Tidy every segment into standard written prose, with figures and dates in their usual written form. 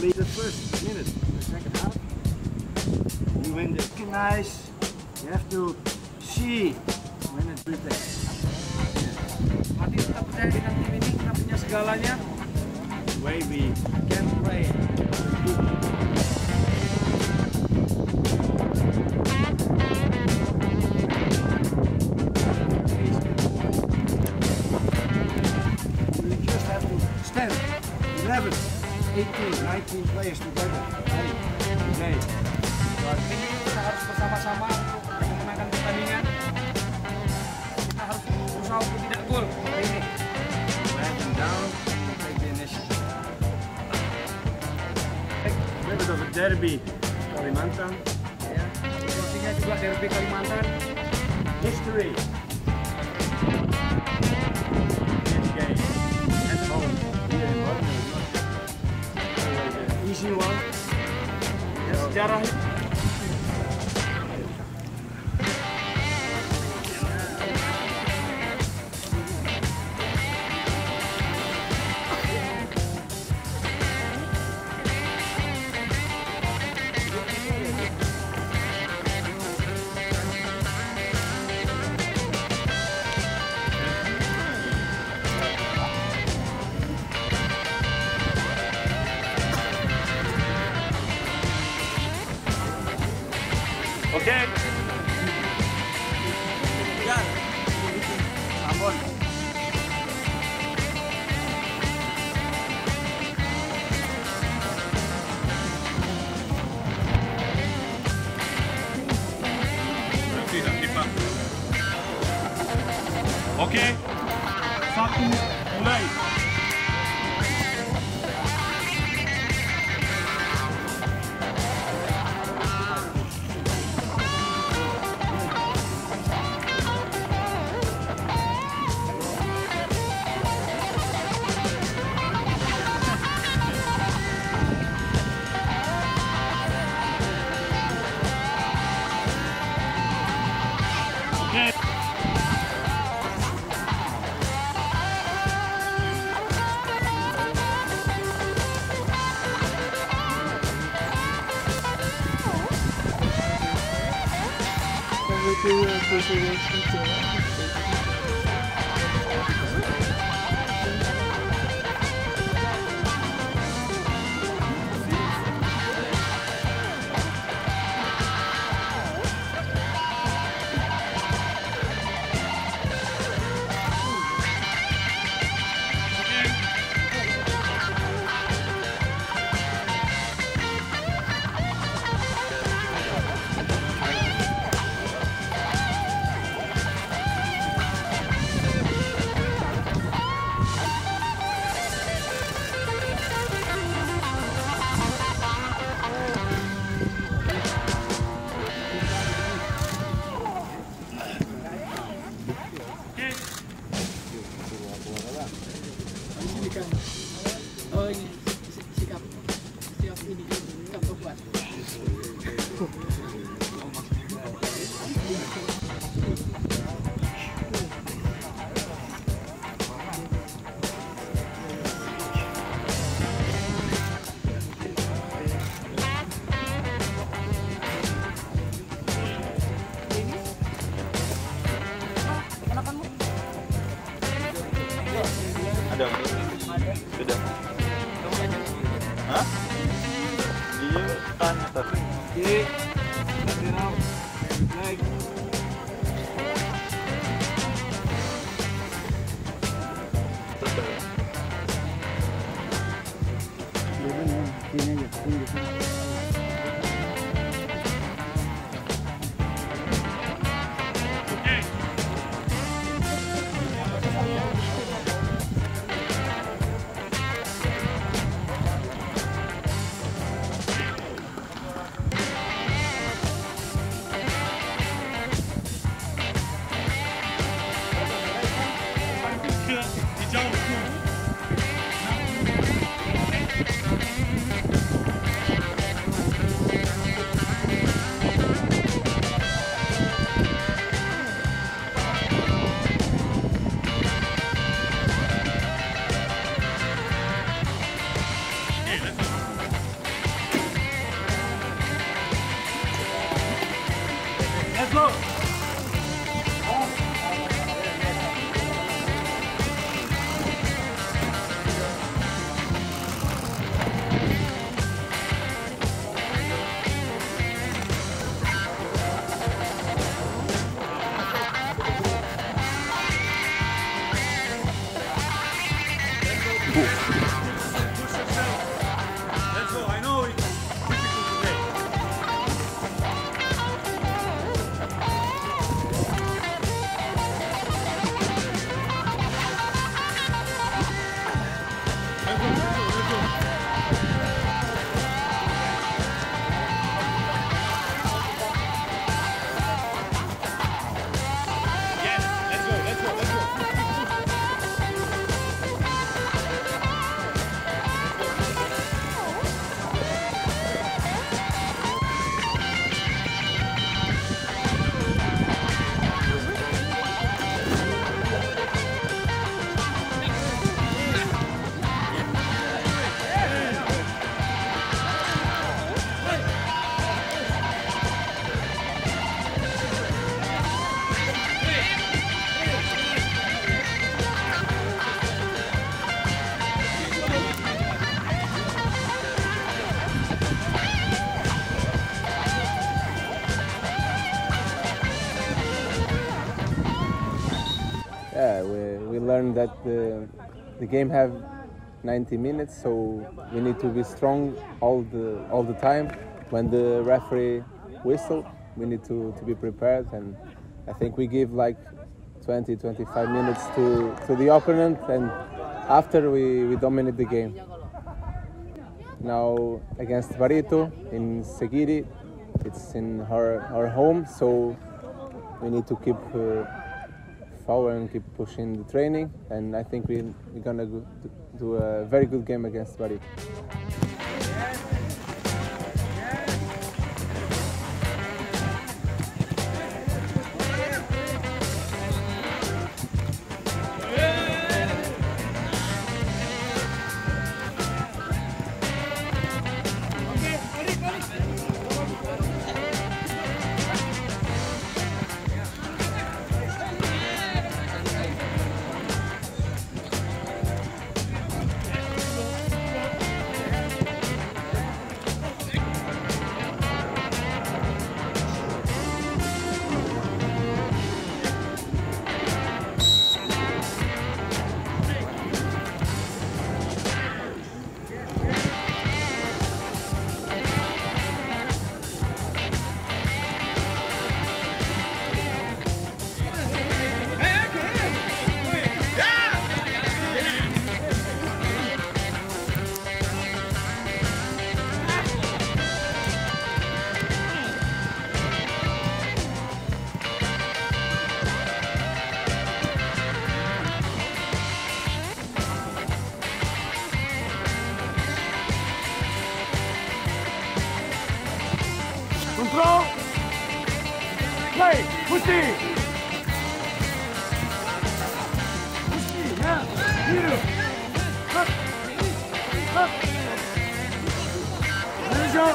believe the first minute, the second half. You win the ice, you have to see when it replays. Mati tetap percaya dengan tim ini, kita punya segalanya. The way we can play. Ten, 11, 18, 19 players together. Hey, today. Kita harus bersama-sama untuk memenangkan pertandingan. Kita harus berusaha untuk tidak gol. Ini. Letting down, take the initiative. A bit of a derby Kalimantan. Ya, situasinya juga derby Kalimantan. History. Easy one. Sejarah. Okay. Yeah. I'm on. Okay. Satu mulai. Sudah. Hah? Dia tanya tapi. Kiri. Lateral. Naik. Let's go. Yeah, we learned that the game have 90 minutes, so we need to be strong all the time. When the referee whistle, we need to be prepared, and I think we give like 20-25 minutes to the opponent, and after we dominate the game. Now against Barito in Segiri, it's in our home, so we need to keep power and keep pushing the training, and I think we're gonna do a very good game against Barito. Control, play, push it, now, let it go,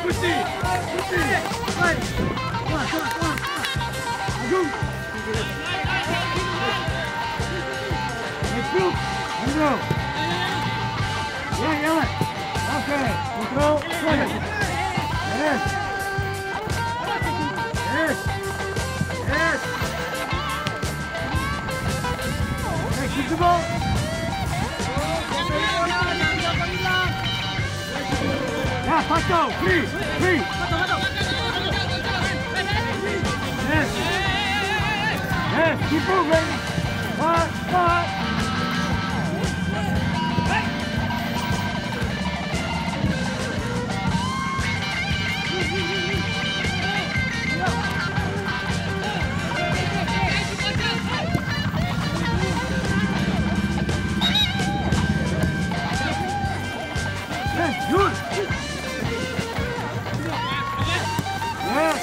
Push it, Pato, free. Yes, keep moving. What? Yes, good. Yeah.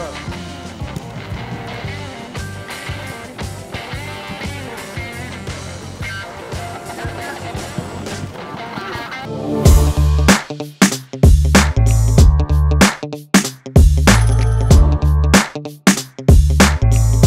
Putera.